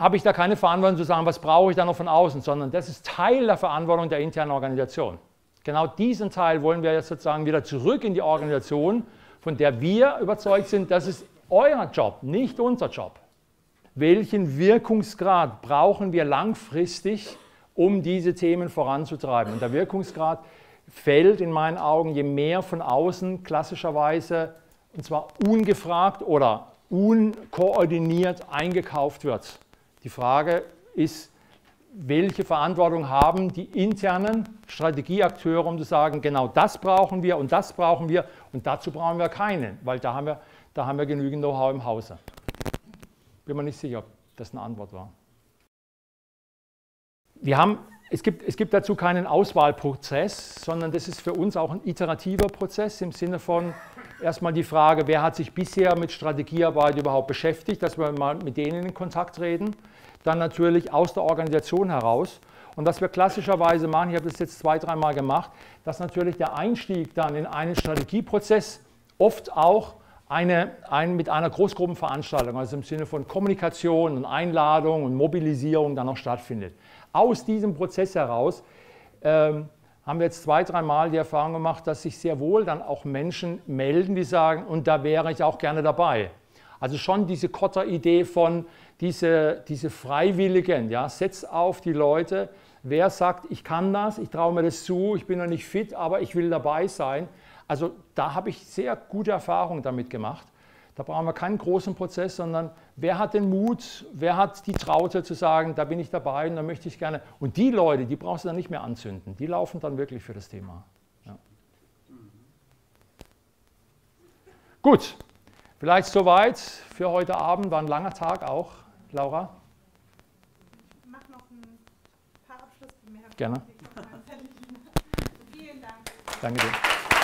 Verantwortung zu sagen, was brauche ich da noch von außen, sondern das ist Teil der Verantwortung der internen Organisation. Genau diesen Teil wollen wir jetzt sozusagen wieder zurück in die Organisation, von der wir überzeugt sind, das ist euer Job, nicht unser Job. Welchen Wirkungsgrad brauchen wir langfristig, um diese Themen voranzutreiben? Und der Wirkungsgrad fällt in meinen Augen, je mehr von außen klassischerweise, und zwar ungefragt oder unkoordiniert eingekauft wird. Die Frage ist, welche Verantwortung haben die internen Strategieakteure, um zu sagen, genau das brauchen wir und das brauchen wir und dazu brauchen wir keinen, weil da haben wir genügend Know-how im Hause. Bin mir nicht sicher, ob das eine Antwort war. Es gibt dazu keinen Auswahlprozess, sondern das ist für uns auch ein iterativer Prozess im Sinne von erstmal die Frage, wer hat sich bisher mit Strategiearbeit überhaupt beschäftigt, dass wir mal mit denen in Kontakt reden, dann natürlich aus der Organisation heraus. Und was wir klassischerweise machen, ich habe das jetzt 2-3 Mal gemacht, dass natürlich der Einstieg dann in einen Strategieprozess oft auch mit einer Großgruppenveranstaltung, also im Sinne von Kommunikation und Einladung und Mobilisierung dann auch stattfindet. Aus diesem Prozess heraus haben wir jetzt 2-3 Mal die Erfahrung gemacht, dass sich sehr wohl dann auch Menschen melden, die sagen, und da wäre ich auch gerne dabei. Also schon diese Kotter-Idee von diese Freiwilligen, ja, setz auf die Leute, wer sagt, ich kann das, ich traue mir das zu, ich bin noch nicht fit, aber ich will dabei sein. Also da habe ich sehr gute Erfahrungen damit gemacht. Da brauchen wir keinen großen Prozess, sondern wer hat den Mut, wer hat die Traute zu sagen, da bin ich dabei und da möchte ich gerne. Und die Leute, die brauchst du dann nicht mehr anzünden, die laufen dann wirklich für das Thema. Ja. Gut, vielleicht soweit für heute Abend, war ein langer Tag auch. Laura? Ich mache noch ein paar Abschlussbemerkungen. Gerne. Vielen Dank. Danke dir.